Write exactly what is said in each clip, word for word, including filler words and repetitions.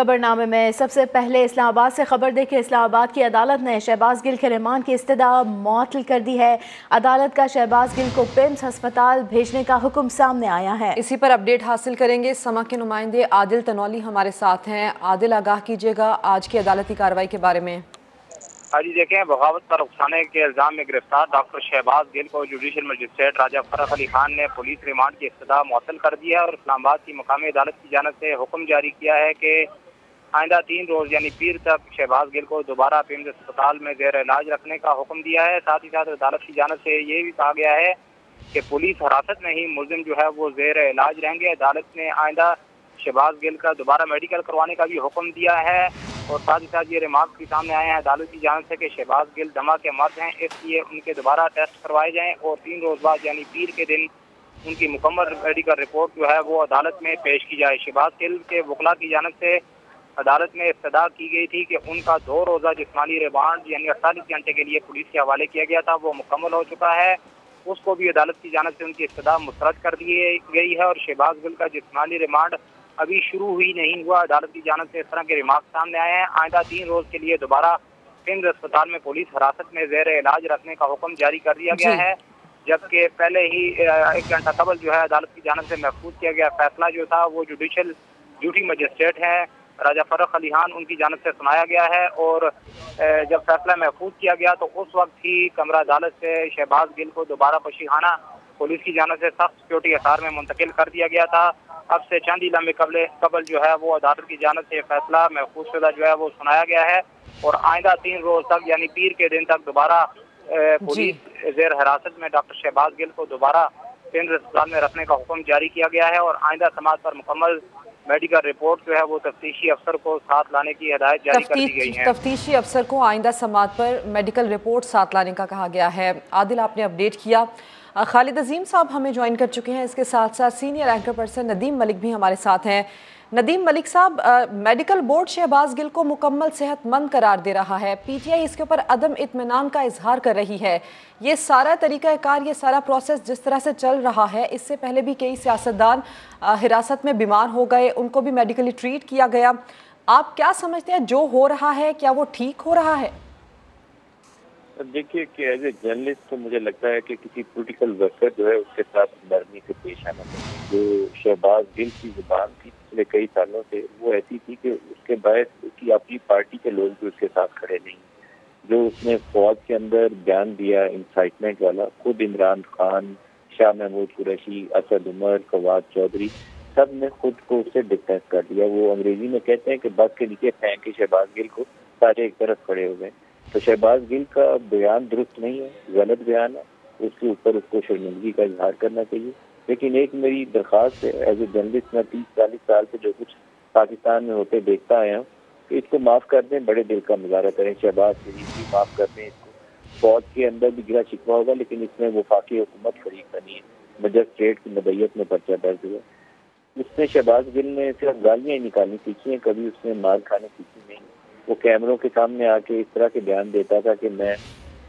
खबरनामे में सबसे पहले इस्लामाबाद से खबर देखिए। इस्लामाबाद की अदालत ने शहबाज गिल के रिमांड की इस्तदा मौतल कर दी है। अदालत का शहबाज गिल को पिम्स हस्पताल भेजने का हुक्म सामने आया है। इसी पर अपडेट हासिल करेंगे। समा के नुमाइंदे आदिल तनौली हमारे साथ हैं। आदिल, आगाह कीजिएगा आज की अदालती कार्रवाई के बारे में। हाँ जी, देखें बगावत पर उकसाने के इल्जाम में गिरफ्तार डॉक्टर शहबाज गिल को जुडिशल मजिस्ट्रेट राजा फरीद अली खान ने पुलिस रिमांड की इस्तदा मुअत्तल कर दी है और इस्लामाबाद की मकामी अदालत की जानिब से हुक्म जारी किया है कि आइंदा तीन रोज यानी पीर तक शहबाज गिल को दोबारा पिम्स अस्पताल में जेर इलाज रखने का हुक्म दिया है। साथ ही साथ अदालत की जानिब से ये भी कहा गया है कि पुलिस हिरासत में ही मुलजिम जो है वो जेर इलाज रहेंगे। अदालत ने आइंदा शहबाज गिल का दोबारा मेडिकल करवाने का भी हुक्म दिया है और साथ ही साथ ये रिमार्क भी सामने आए हैं अदालत की जान से कि शहबाज गिल दमा के मर्ज हैं, इसलिए उनके दोबारा टेस्ट करवाए जाएं और तीन रोज बाद यानी पीर के दिन उनकी मुकम्मल मेडिकल रिपोर्ट जो है वो अदालत में पेश की जाए। शहबाज गिल के वकला की जानब से अदालत में इस्तदा की गई थी कि उनका दो रोज़ा जिस्मानी रिमांड यानी अड़तालीस घंटे के लिए पुलिस के हवाले किया गया था, वो मुकम्मल हो चुका है। उसको भी अदालत की जानब से उनकी इस्तदा मुस्तरद कर दी गई है और शहबाज गिल का जिस्मानी रिमांड अभी शुरू हुई नहीं हुआ। अदालत की जानब से इस तरह के रिमार्क सामने आए हैं। आइंदा तीन रोज के लिए दोबारा पिम्स अस्पताल में पुलिस हिरासत में जेर इलाज रखने का हुक्म जारी कर दिया गया है, जबकि पहले ही एक घंटा कबल जो है अदालत की जानब से महफूज किया गया फैसला जो था वो जुडिशल ड्यूटी मजिस्ट्रेट है राजा फरीद अली खान उनकी जानब से सुनाया गया है और जब फैसला महफूज किया गया तो उस वक्त ही कमरा अदालत से शहबाज गिल को दोबारा पशीखाना पुलिस की जानब से सख्त सिक्योरिटी असार में मुंतकिल कर दिया गया था। अब से चंद ही लम्बे कबल कबल जो है वो अदालत की जानब से फैसला महफूजशुदा जो है वो सुनाया गया है और आइंदा तीन रोज तक यानी पीर के दिन तक दोबारा पुलिस जेर हिरासत में डॉक्टर शहबाज गिल को दोबारा केंद्र अस्पताल में रखने का हुक्म जारी किया गया है और आइंदा समाज पर मुकम्मल मेडिकल रिपोर्ट जो है वो तफ्तीशी अफसर को साथ लाने की हिदायत जारी कर दी गई है। तफ्तीशी अफसर को आइंदा समाज पर मेडिकल रिपोर्ट साथ लाने का कहा गया है। आदिल, आपने अपडेट किया। खालिद अज़ीम साहब हमें ज्वाइन कर चुके हैं। इसके साथ साथ senior anchor person Nadeem Malik भी हमारे साथ हैं। नदीम मलिक साहब, मेडिकल बोर्ड शहबाज गिल को मुकम्मल सेहतमंद करार दे रहा है, पीटीआई इसके ऊपर अदम इत्मीनान का इजहार कर रही है। ये सारा तरीक़ाकार, ये सारा प्रोसेस जिस तरह से चल रहा है, इससे पहले भी कई सियासतदान हिरासत में बीमार हो गए, उनको भी मेडिकली ट्रीट किया गया। आप क्या समझते हैं जो हो रहा है, क्या वो ठीक हो रहा है? देखिए कि एज ए जर्नलिस्ट तो मुझे लगता है कि किसी पॉलिटिकल वर्कर जो है उसके साथ नरमी से पेश आना चाहिए। जो शहबाज गिल की जुबान थी पिछले कई सालों से वो ऐसी थी कि उसके बायस उसकी अपनी पार्टी के लोग भी उसके साथ खड़े नहीं। जो उसने फौज के अंदर बयान दिया इंसाइटमेंट वाला, खुद इमरान खान, शाह महमूद कुरैशी, असद उमर, कोबाज चौधरी, सब ने खुद को उससे डिस्टेंस कर लिया। वो अंग्रेजी में कहते हैं कि बस के नीचे फेंक के शहबाज गिल को सारे एक तरफ खड़े हो गए। तो शहबाज गिल का बयान दुरुस्त नहीं है, गलत बयान है, उसके ऊपर उसको शर्मिंदगी का इजहार करना चाहिए। लेकिन एक मेरी दरख्वास्त है एज ए जर्नलिस्ट, मैं तीस चालीस साल से जो कुछ पाकिस्तान में होते देखता आया हूँ कि इसको माफ़ कर दें, बड़े दिल का मुजाहरा करें। शहबाज शरीफ भी माफ़ कर दें, इसको फौज के अंदर भी गिरा शिकवा होगा लेकिन इसमें वफाकी हुकूमत शरीक बनी है, मजिस्ट्रेट की नबैयत में पर्चा दर्ज हुआ। उसने शहबाज गिल ने सिर्फ गालियाँ ही निकालनी सीखी हैं, कभी उसने मार खाने सीखी नहीं। वो कैमरों के सामने आके इस तरह के बयान देता था कि मैं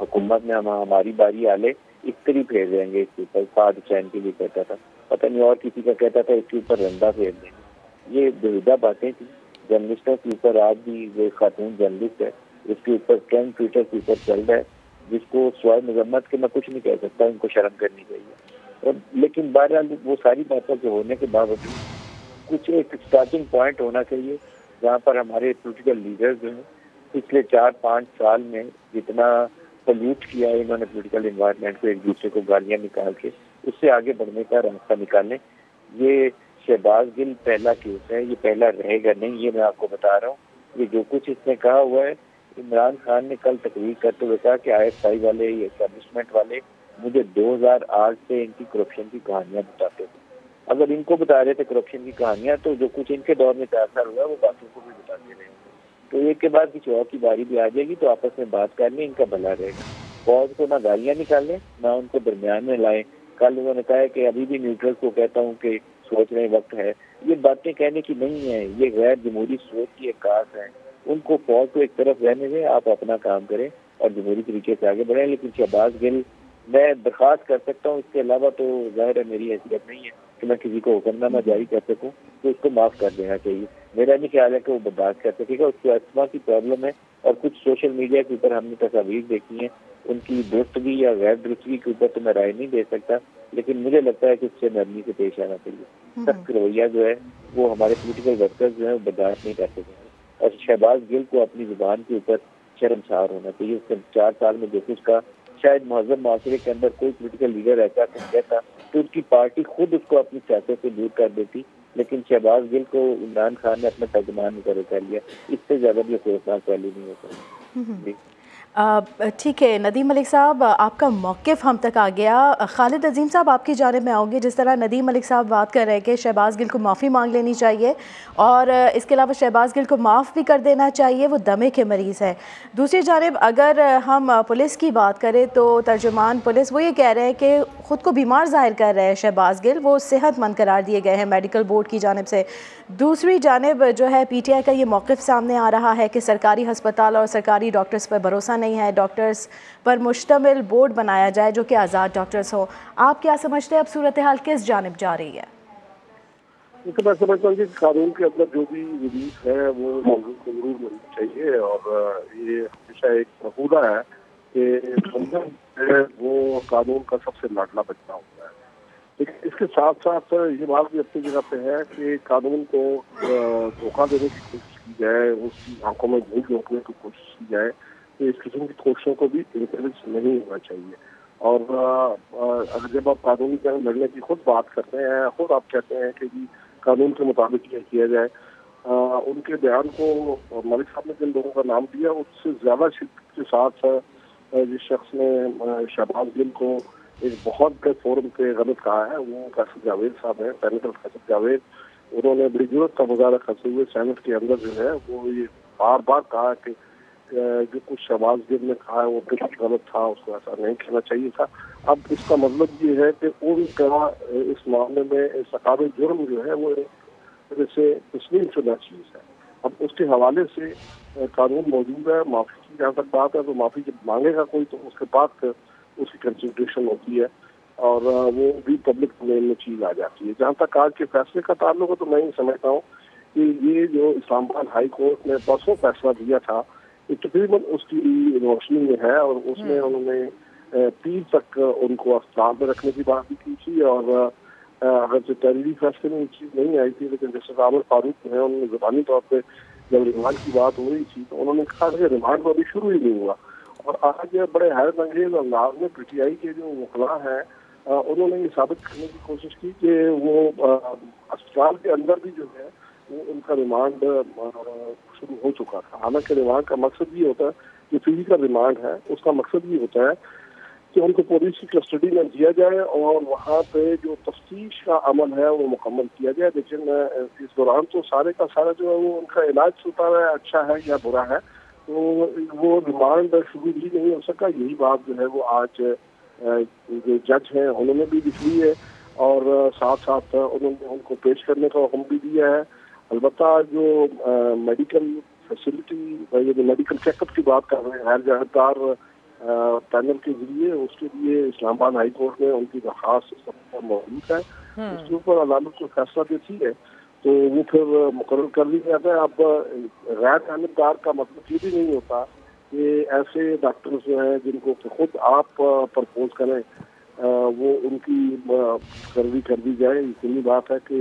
हुकूमत में हम हमारी बारी आले इस्त्री फेर देंगे इसके ऊपर, साद चैन के लिए कहता था, पता नहीं और किसी का कहता था इसके ऊपर रंदा फेर देंगे। ये बेहुदा बातें थी जर्नलिस्टों के ऊपर। आज भी वो खातून जर्नलिस्ट है, उसके ऊपर ट्रेंड ट्विटर के ऊपर चल रहा है, जिसको स्वाय मजम्मत के मैं कुछ नहीं कह सकता, उनको शर्म करनी चाहिए। और लेकिन बहरहाल वो सारी बातों के होने के बावजूद कुछ एक स्टार्टिंग पॉइंट होना चाहिए जहाँ पर हमारे पोलिटिकल लीडर्स जो हैं पिछले चार पाँच साल में जितना पल्यूट किया है इन्होंने पोलिटिकल इन्वायरमेंट को, एक दूसरे को गालियाँ निकाल के, उससे आगे बढ़ने का रास्ता निकालें। ये शहबाज गिल पहला केस है, ये पहला रहेगा नहीं, ये मैं आपको बता रहा हूँ। ये जो कुछ इसने कहा हुआ है, इमरान खान ने कल तकरीर करते हुए कहा कि आई एस आई वाले, ये एस्टेब्लिशमेंट वाले मुझे दो हज़ार आठ से इनकी करप्शन की कहानियाँ बताते थे। अगर इनको बता रहे थे करप्शन की कहानियाँ तो जो कुछ इनके दौर में चार साल हुआ वो बाकियों को भी बताते रहे। तो एक के बाद किसी और की बारी भी आ जाएगी तो आपस में बात कर लें, इनका भला रहेगा। फौज को ना गालियाँ निकालें ना उनको दरमियान में लाएं। कल उन्होंने कहा है कि अभी भी न्यूट्रल को कहता हूँ कि सोचने वक्त है। ये बातें कहने की नहीं है, ये गैर जमहूरी सोच की अक्कास है। उनको, फौज को एक तरफ रहने दें, आप अपना काम करें और जमहूरी तरीके से आगे बढ़ें। लेकिन शहबाज गिल मैं बर्खास्त कर सकता हूँ, इसके अलावा तो जाहिर है मेरी हैसियत नहीं है कि मैं किसी को हुक्मनामा जारी कर सकूँ, तो उसको माफ़ कर देना चाहिए। मेरा भी ख्याल है कि वो बर्दाश्त करते। ठीक है, उसकी अस्थमा की प्रॉब्लम है और कुछ सोशल मीडिया के ऊपर हमने तस्वीर देखी हैं, उनकी दुरुस्तगी या गैर दुरुस्तगी के ऊपर तो मैं राय नहीं दे सकता, लेकिन मुझे लगता है कि उससे नरमी से पेश आना चाहिए। सख्त रवैया जो है वो हमारे पोलिटिकल वर्कर्स जो है वो बर्दाश्त नहीं कर सकेंगे और शहबाज गिल को अपनी जुबान के ऊपर शर्मसार होना चाहिए। उसने चार साल में जो कुछ कहा, शायद महजब माशरे के अंदर कोई पोलिटिकल लीडर ऐसा कहता तो उसकी पार्टी खुद उसको अपनी सियासत से दूर कर देती, लेकिन शहबाज गिल को इमरान खान ने अपना तर्जुमान मुकर्रर कर लिया। इससे ज़्यादा भी अफसोसनाक पहलू नहीं होता। ठीक है नदीम मलिक साहब, आपका मौक़िफ़ हम तक आ गया। खालिद अज़ीम साहब आपकी जानिब में आओगे। जिस तरह नदीम मलिक साहब बात कर रहे हैं कि शहबाज गिल को माफ़ी मांग लेनी चाहिए और इसके अलावा शहबाज गिल को माफ़ भी कर देना चाहिए, वो दमे के मरीज़ हैं। दूसरी जानिब अगर हम पुलिस की बात करें तो तर्जुमान पुलिस वो ये कह रहे हैं कि ख़ुद को बीमार ज़ाहिर कर रहे हैं शहबाज गिल, वो सेहतमंद करार दिए गए हैं मेडिकल बोर्ड की जानिब से। दूसरी जानिब जो है पीटीआई का ये मौक़िफ़ सामने आ रहा है कि सरकारी हस्पताल और सरकारी डॉक्टर्स पर भरोसा नहीं है, डॉक्टर्स पर मुश्तमिल बोर्ड बनाया जाए जो कि आज़ाद डॉक्टर्स हो। आप क्या समझते हैं अब सूरत हाल किस जानिब जा रही है? तो मैं समझता हूँ कि कानून के अंदर जो भी रिलीफ है वो मौजूद जरूर मिलनी चाहिए और ये हमेशा एक मकूला है कि वो कानून का सबसे लाडला बच्चा होता है। इसके साथ साथ ये बात भी अपनी जगह पे है कि कानून को धोखा देने की कोशिश की जाए, उसकी आंखों में धूल झोंकने की कोशिश की जाए, तो इस किस्म की कोशिशों को भी इंकरेज नहीं होना चाहिए। और अगर जब आप कानूनी जंग लड़ने की खुद बात करते हैं, खुद आप कहते हैं कि जी कानून के मुताबिक ये किया जाए, आ, उनके बयान को मलिक साहब ने जिन लोगों का नाम दिया उससे ज़्यादा शिद्दत के साथ जिस शख्स ने शहबाज गिल को एक बहुत बड़े फोरम पे गलत कहा है वो कासत जावेद साहब हैं, सैनेटर कासत जावेद। उन्होंने बड़ी जरूरत का मुजाहरा करते हुए सैनेट के अंदर जो है वो ये बार बार कहा कि जो कुछ शहबाज गिल ने कहा है वो बिल्कुल गलत था, उसको ऐसा नहीं कहना चाहिए था। अब इसका मतलब ये है कि उनका इस मामले में सकाबी जुर्म जो है वो जैसे तस्लीम शुदा चीज़ है। अब उसके हवाले से कानून मौजूद है, माफ़ी की जहाँ तक बात है तो माफ़ी जब मांगेगा कोई तो उसके बाद उसकी कंसिड्रेशन होती है और वो भी पब्लिक डोमेन में चीज़ आ जाती है। जहाँ तक आज के फैसले का ताल्लुक है तो मैं ये समझता हूँ कि ये जो इस्लामाबाद हाई कोर्ट ने परसों फैसला दिया था ये तकरीबन उसकी रोशनी में है और उसमें उन्होंने पीर तक उनको अस्पताल में रखने की बात भी की थी और अगर जो तहरीरी फैसले में ये चीज़ नहीं आई थी, लेकिन जैसे आमिर फारूक जो है उन्होंने ज़बानी तौर पर जब रिमांड की बात हो रही थी तो उन्होंने कहा कि रिमांड अभी शुरू ही नहीं हुआ। और आज यह बड़े हैरत अंगेज अंदाज में पी टी आई के जो वकला हैं उन्होंने ये साबित करने की कोशिश की कि वो अस्पताल के अंदर भी जो है वो उनका रिमांड शुरू हो चुका था। हालांकि रिमांड का मकसद ये होता है जो फिजिकल रिमांड है उसका मकसद ये होता है कि उनको पुलिस की कस्टडी में दिया जाए और वहाँ पे जो तफ्तीश का अमल है वो मुकम्मल किया जाए, लेकिन इस दौरान तो सारे का सारा जो है वो उनका इलाज होता है, अच्छा है या बुरा है, तो वो रिमांड शुरू ही नहीं हो सका। यही बात जो है वो आज जो जज हैं उन्होंने भी लिखी है और साथ साथ उन्होंने उनको पेश करने का हुक्म भी दिया है। अलबत्ता जो मेडिकल फैसिलिटी या जो मेडिकल चेकअप की बात कर रहे हैं गैर जानबदार पैनल के जरिए, उसके लिए इस्लामाबाद हाई कोर्ट में उनकी दरख्वास्त मौजूद है, उसके ऊपर अदालत को फैसला देती है तो वो फिर मुकर्रर कर दी जाता है। अब गैर जानबदार का मतलब ये भी नहीं होता कि ऐसे डॉक्टर्स जो हैं जिनको खुद आप प्रपोज करें वो उनकी मुकर्ररी कर दी जाए। इतनी बात है कि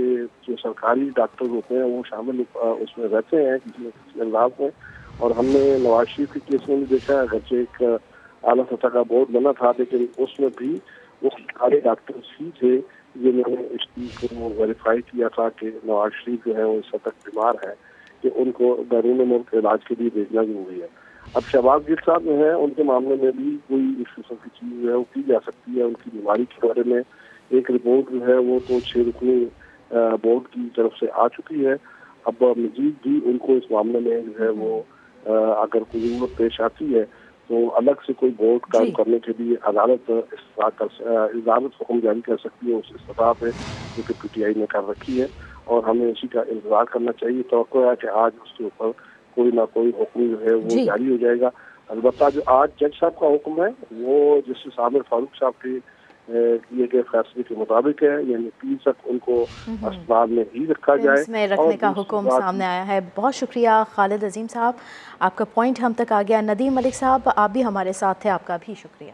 जो सरकारी डॉक्टर होते हैं वो शामिल उसमें रहते हैं किसी अंदाज में और हमने नवाज शरीफ के केस में भी देखा है, अगरचे एक आला सतह का बोर्ड बना था लेकिन उसमें भी वो सरकारी डॉक्टर्स ही थे जिन्होंने इस चीज़ को वेरीफाई किया था कि नवाज शरीफ जो है वो इस हद तक बीमार है कि उनको बैरून मुल्क इलाज के लिए भेजना जरूरी है। अब शहबाज गिल साहब जो है उनके मामले में भी कोई इस किस्म की चीज़ है वो की जा सकती है। उनकी बीमारी के बारे में एक रिपोर्ट जो है वो तो छः रुकनी बोर्ड की तरफ से आ चुकी है। अब मजीद भी उनको इस मामले में जो है वो अगर कोई जरूरत पेश आती है तो अलग से कोई बोर्ड काम करने के लिए अदालत अदालत हुक्म जारी कर सकती है उस सतह पर जो कि पी टी आई ने कर रखी है और हमें इसी का इंतजार करना चाहिए। तो है कि आज उसके ऊपर कोई ना कोई हुक्म जो है वो जारी हो जाएगा। अलबत्ता जो आज जज साहब का हुक्म है वो जस्टिस आमिर फारूक साहब के किए गए फैसले के मुताबिक है, यानी तीस तक उनको अस्पताल में ही रखा जाए, इसमें रखने का हुक्म सामने आया है। बहुत शुक्रिया खालिद अज़ीम साहब, आपका पॉइंट हम तक आ गया। नदीम मलिक साहब आप भी हमारे साथ थे, आपका भी शुक्रिया।